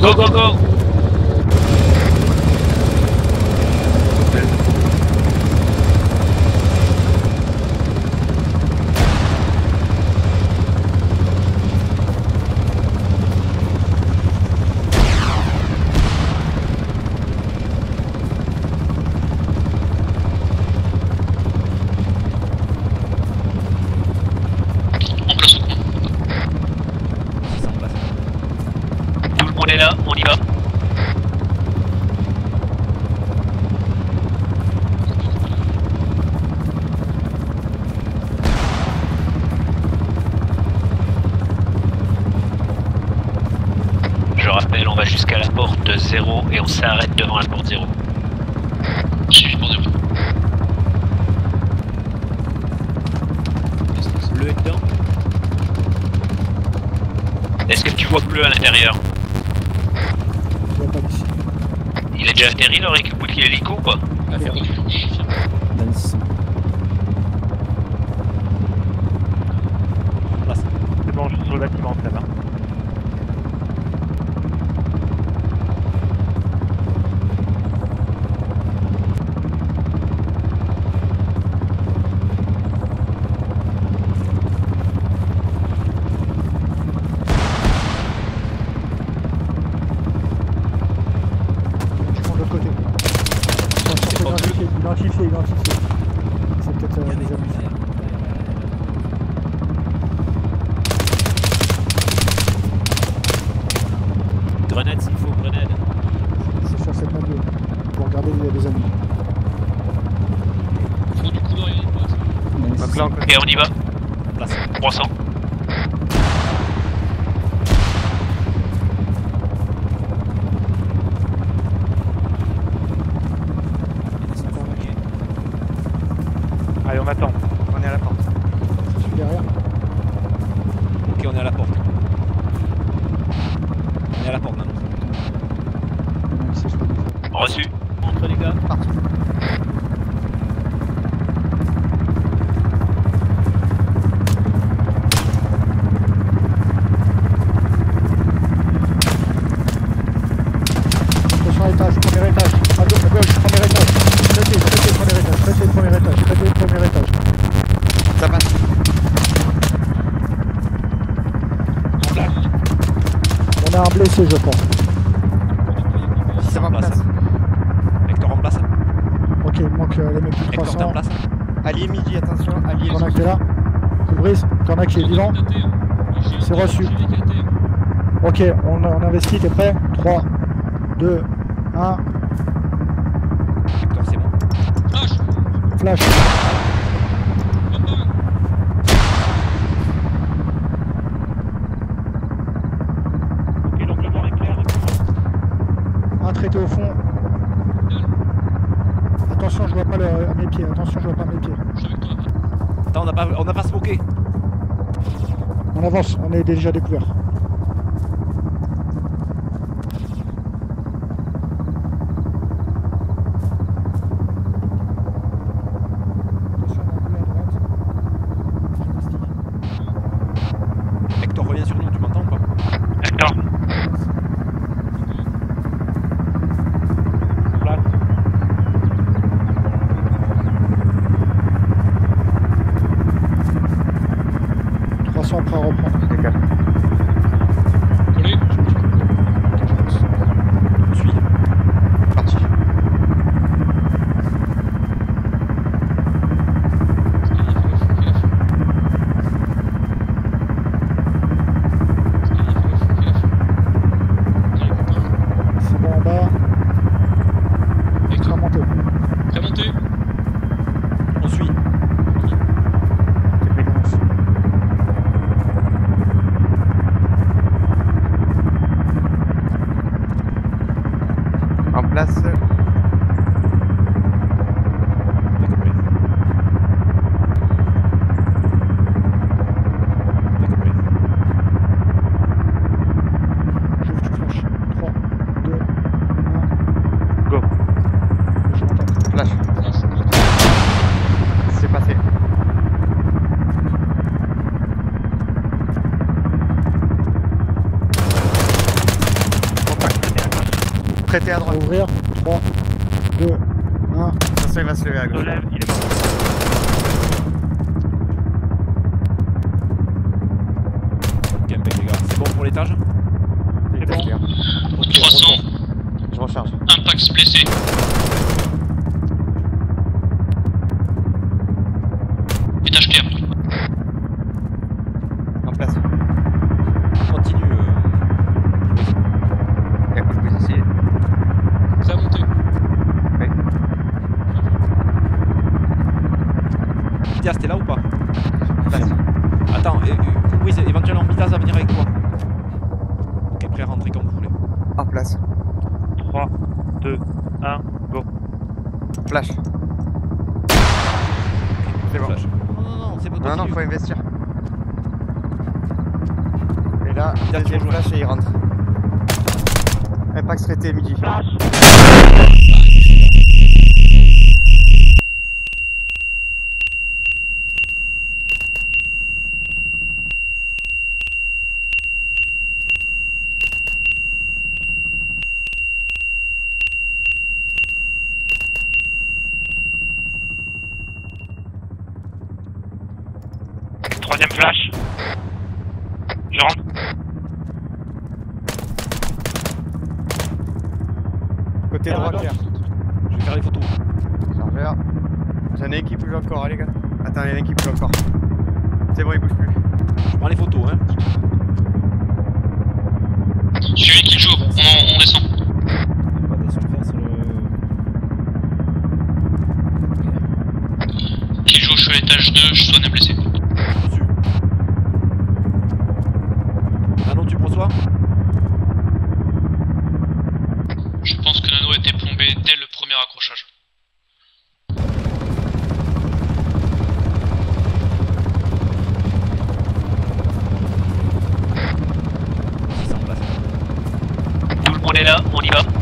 Charlie, go, go, go! Et on s'arrête devant la porte 0. Suivi pour 0. Bleu est dedans. Est-ce que tu vois bleu à l'intérieur? Je vois pas ici. Il est déjà atterri le récupérer l'hélico ou pas? Atterri. C'est bon, je suis sur le bâtiment en fait. Hein. Ok, on y va. 300. Allez, on attend. On est à la porte. Je suis derrière. Ok, on est à la porte. On est à la porte maintenant. Reçu. Entre les gars, partout. Blessé, je pense. Si ça va, remplace. Hector remplace. Ok, il manque les mecs du 300. Hector remplace. Allié midi, attention. Allié. T'en as qui est là. Brice, t'en as qui est vivant. C'est reçu. Ok, on investit, t'es prêt? 3, 2, 1. Hector, c'est bon. Flash. Flash. Traité au fond. Attention, je vois pas mes pieds. Attention, je vois pas mes pieds. Attends, on n'a pas smoké. On avance, on est déjà découvert. Prêtez à droite. Ouvrir. 3, 2, 1. Attention, il va se lever à gauche. Il est mort. Ok, impec les gars. C'est bon pour l'étage? C'est bon. Okay, 300. Je recharge. Impact blessé. Étage pierre. En place. Continue. Bidas, t'es là ou pas? Attends, oui, éventuellement Bidas à venir avec toi. Ok, prêt à rentrer comme vous voulez. En place. 3, 2, 1, go. Flash. C'est bon. Flash. Non, c'est bon. Non, non, faut investir. Et là, Bidas, il flash et il rentre. Impact traité midi. Flash. Troisième flash. Je rentre. Côté droit, Pierre. Je vais faire les photos. Chargeur. J'en ai qui bouge encore, allez, les gars. Attends, il y en a qui bouge encore. C'est bon, il bouge plus. Je prends les photos, hein. Celui qui joue, on descend. On va descendre sur le. Qui joue, je suis à l'étage 2, je soigne un blessé. Nano, tu reçois? Je pense que Nano a été plombé dès le premier accrochage. Tout le monde est là, on y va.